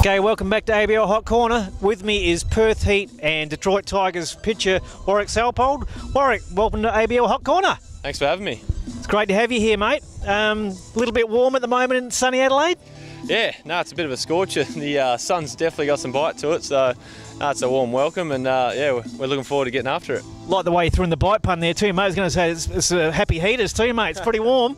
Okay, welcome back to ABL Hot Corner. With me is Perth Heat and Detroit Tigers pitcher Warwick Saupold. Warwick, welcome to ABL Hot Corner. Thanks for having me. It's great to have you here, mate. A little bit warm at the moment in sunny Adelaide. Yeah, no, it's a bit of a scorcher. The sun's definitely got some bite to it, so no, it's a warm welcome, and yeah, we're looking forward to getting after it. Like the way you threw in the bite pun there too, mate. I was going to say it's a happy heaters too, mate. It's pretty warm.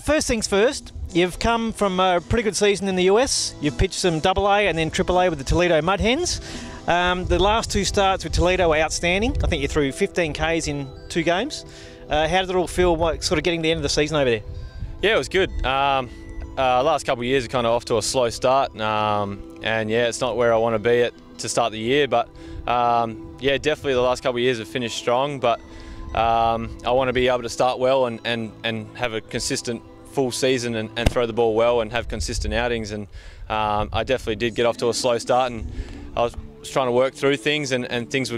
First things first. You've come from a pretty good season in the US. You've pitched some AA and then AAA with the Toledo Mudhens. The last two starts with Toledo were outstanding. I think you threw 15 Ks in 2 games. How did it all feel, like, sort of getting to the end of the season over there? Yeah, it was good. Last couple of years are kind of off to a slow start, and yeah, it's not where I want to be at to start the year, but yeah, definitely the last couple of years have finished strong, but I want to be able to start well and have a consistent full season and throw the ball well and have consistent outings, and I definitely did get off to a slow start, and I was trying to work through things, and I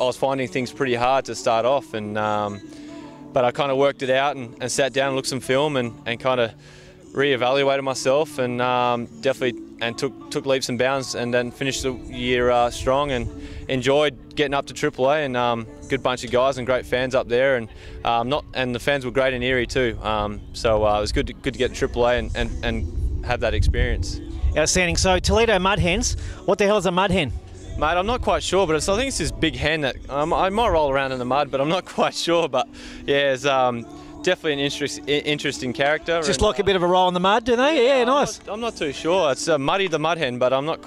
was finding things pretty hard to start off, and but I kind of worked it out and sat down and looked some film and kind of re-evaluated myself, and definitely took leaps and bounds, and then finished the year strong, and enjoyed getting up to AAA, and good bunch of guys and great fans up there, and the fans were great in Erie too, so it was good to get to AAA and have that experience. Outstanding. So Toledo Mudhens, what the hell is a mudhen? Mate, I'm not quite sure, but I think it's this big hen that I might roll around in the mud, but I'm not quite sure. But yeah, it's definitely an interesting character. Just like a bit of a roll in the mud, do they? Yeah, nice. I'm not too sure. It's Muddy the Mudhen, but I'm not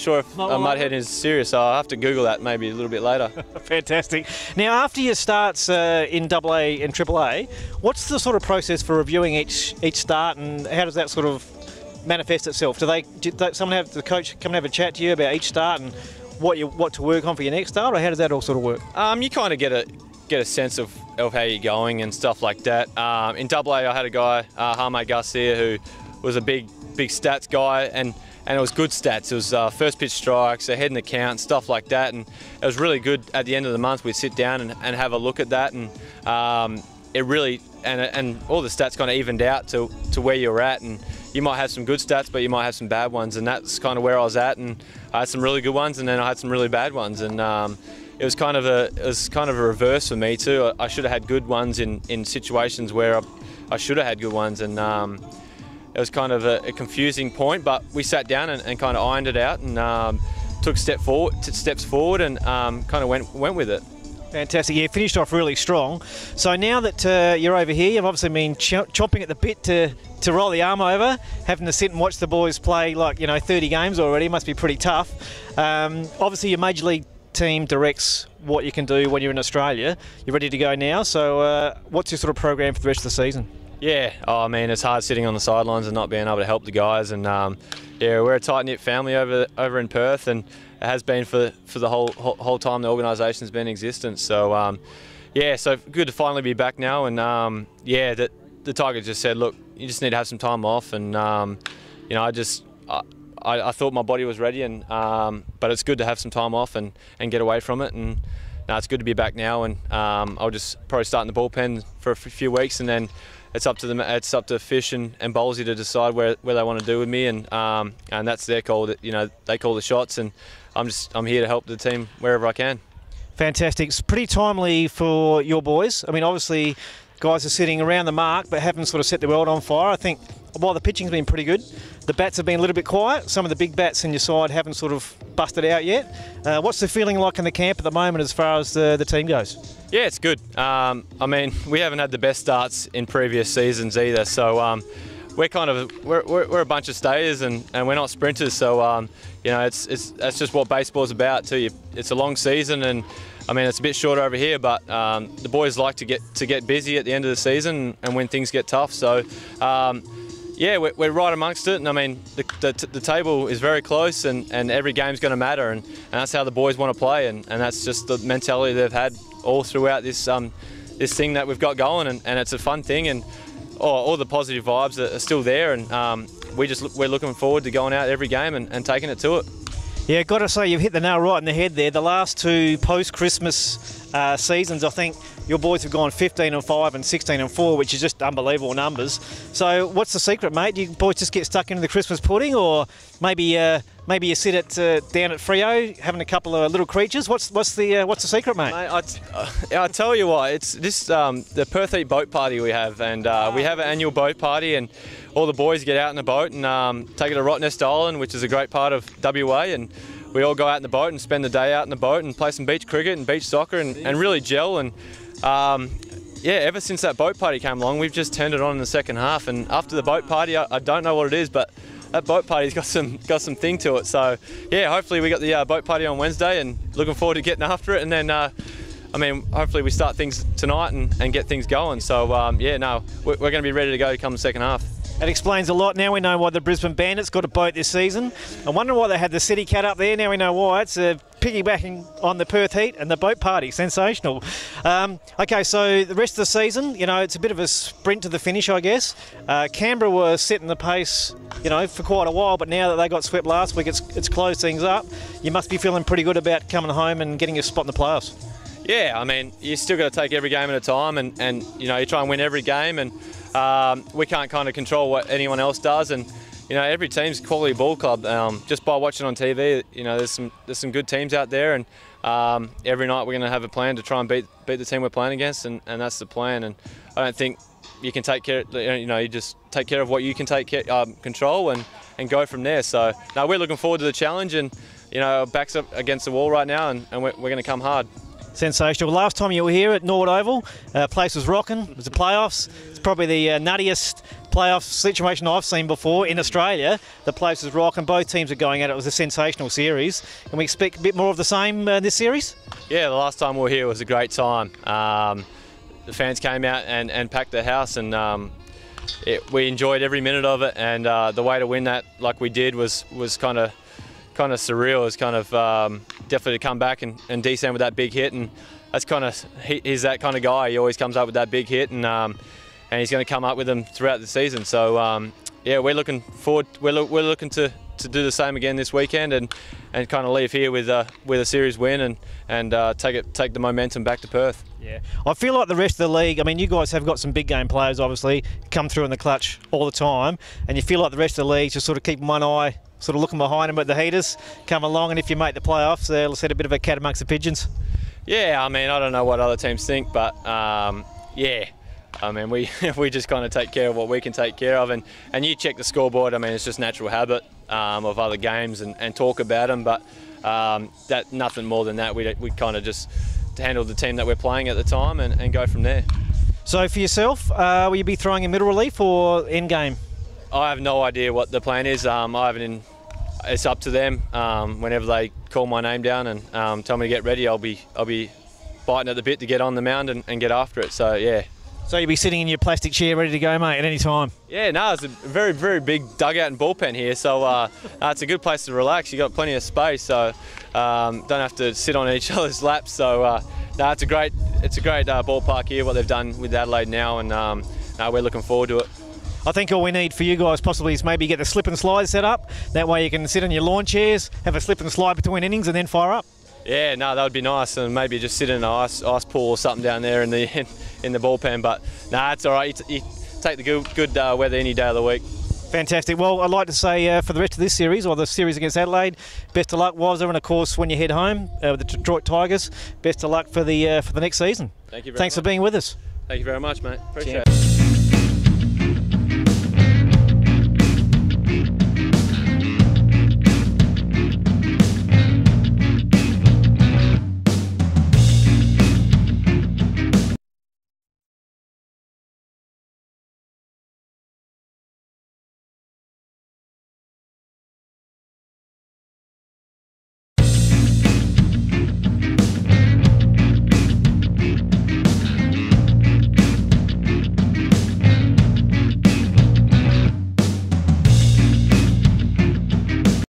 sure if a mudhead is serious, so I'll have to Google that maybe a little bit later. Fantastic. Now, after your starts in AA and AAA, what's the sort of process for reviewing each start, and how does that sort of manifest itself? Does the coach come and have a chat to you about each start and what to work on for your next start, or how does that all sort of work? You kind of get a sense of how you're going and stuff like that. In AA, I had a guy, Jaime Garcia, who was a big stats guy, and it was good stats. It was first pitch strikes, a head in the count, stuff like that, and it was really good. At the end of the month, we'd sit down and have a look at that, and it really and all the stats kind of evened out to where you're at, and you might have some good stats, but you might have some bad ones, and that's kind of where I was at, and I had some really good ones, and then I had some really bad ones, and it was kind of a reverse for me too. I should have had good ones in situations where I should have had good ones, and it was kind of a confusing point, but we sat down and kind of ironed it out, and took steps forward, and kind of went with it. Fantastic. Yeah, finished off really strong. So now that you're over here, you've obviously been chomping at the bit to roll the arm over, having to sit and watch the boys play, like, you know, 30 games already. Must be pretty tough. Obviously, your Major League team directs what you can do when you're in Australia. You're ready to go now. So what's your sort of program for the rest of the season? Yeah, I mean, it's hard sitting on the sidelines and not being able to help the guys, and yeah, we're a tight-knit family over in Perth, and it has been for the whole time the organisation's been in existence. So yeah, so good to finally be back now, and yeah, the Tigers just said, look, you just need to have some time off, and you know, I thought my body was ready, and but it's good to have some time off and get away from it, and no, it's good to be back now, and I'll just probably start in the bullpen for a few weeks, and then it's up to Fish and Bowlesy to decide where they want to do with me, and that's their call. You know, they call the shots, and I'm here to help the team wherever I can. Fantastic. It's pretty timely for your boys. I mean, obviously, guys are sitting around the mark, but haven't sort of set the world on fire. I think while the pitching's been pretty good, the bats have been a little bit quiet. Some of the big bats in your side haven't sort of busted out yet. What's the feeling like in the camp at the moment as far as the team goes? Yeah, it's good. I mean, we haven't had the best starts in previous seasons either, so we're a bunch of stayers, and we're not sprinters. So you know, that's just what baseball's about too. It's a long season, and I mean, it's a bit shorter over here, but the boys like to get busy at the end of the season and when things get tough. So yeah, we're right amongst it, and I mean, the table is very close, and every game's going to matter, and that's how the boys want to play, and that's just the mentality they've had all throughout this thing that we've got going, and it's a fun thing, and all the positive vibes are still there, and we're looking forward to going out every game and taking it to it. Yeah, got to say, you've hit the nail right in the head there. The last two post-Christmas seasons, I think your boys have gone 15-5 and 16-4, which is just unbelievable numbers. So what's the secret, mate? Do you boys just get stuck into the Christmas pudding, or maybe you sit at down at Frio having a couple of little creatures? What's the secret, mate? I tell you what, it's this the Perth Heat boat party we have, and we have an annual boat party, and all the boys get out in the boat and take it to Rottnest Island, which is a great part of WA, and we all go out in the boat and spend the day out in the boat and play some beach cricket and beach soccer and really gel. And yeah, ever since that boat party came along, we've just turned it on in the second half. And after the boat party, I don't know what it is, but that boat party's got some thing to it. So yeah, hopefully we got the boat party on Wednesday, and looking forward to getting after it. And then I mean, hopefully we start things tonight and get things going. So yeah, no, we're going to be ready to go come the second half. That explains a lot. Now we know why the Brisbane Bandits got a boat this season. I wonder why they had the city cat up there. Now we know why. It's piggybacking on the Perth Heat and the boat party. Sensational. Okay, so the rest of the season, you know, it's a bit of a sprint to the finish, I guess. Canberra were setting the pace, you know, for quite a while, but now that they got swept last week, it's closed things up. You must be feeling pretty good about coming home and getting a spot in the playoffs. Yeah, I mean, you still got to take every game at a time, and you know, you try and win every game, and we can't kind of control what anyone else does. And you know, every team's quality ball club. Just by watching on TV, you know, there's some good teams out there, and every night we're going to have a plan to try and beat the team we're playing against, and that's the plan. And I don't think you can take care, you know, you just take care of what you can take care, control, and go from there. So no, we're looking forward to the challenge, and you know, our back's up against the wall right now, and we're going to come hard. Sensational. Last time you were here at Norwood Oval, place was rocking. It was the playoffs. It's probably the nuttiest playoff situation I've seen before in Australia. The place was rocking. Both teams are going at it. It was a sensational series. Can we expect a bit more of the same in this series? Yeah, the last time we were here was a great time. The fans came out and packed the house, and we enjoyed every minute of it. And the way to win that, like we did, was kind of surreal. It was kind of definitely to come back and Desan with that big hit, and that's kind of, he's that kind of guy. He always comes up with that big hit, and he's going to come up with them throughout the season. So yeah, we're looking forward. We're looking to do the same again this weekend, and kind of leave here with a series win, and take the momentum back to Perth. Yeah, I feel like the rest of the league, I mean, you guys have got some big game players, obviously, come through in the clutch all the time, and you feel like the rest of the league just sort of keeping one eye, sort of looking behind them at the heaters, come along, and if you make the playoffs, they'll set a bit of a cat amongst the pigeons. Yeah, I mean, I don't know what other teams think, but yeah, I mean, we just kind of take care of what we can take care of, and you check the scoreboard. I mean, it's just natural habit of other games and talk about them, but that nothing more than that. We kind of just handle the team that we're playing at the time and go from there. So for yourself, will you be throwing in middle relief or end game? I have no idea what the plan is. I haven't. It's up to them. Whenever they call my name down and tell me to get ready, I'll be biting at the bit to get on the mound and get after it. So yeah. So you'll be sitting in your plastic chair ready to go, mate, at any time? Yeah, no, it's a very, very big dugout and bullpen here, so it's a good place to relax. You've got plenty of space, so don't have to sit on each other's laps. So no, it's a great ballpark here, what they've done with Adelaide now, and no, we're looking forward to it. I think all we need for you guys possibly is maybe get the slip and slide set up. That way you can sit in your lawn chairs, have a slip and slide between innings, and then fire up. Yeah, no, that would be nice, and maybe just sit in an ice pool or something down there in the bullpen. But nah, it's all right. You take the good weather any day of the week. Fantastic. Well, I'd like to say for the rest of this series, or the series against Adelaide, best of luck, Wazza, and of course when you head home with the Detroit Tigers, best of luck for the next season. Thank you very much. Thanks for being with us. Thank you very much, mate. Appreciate it.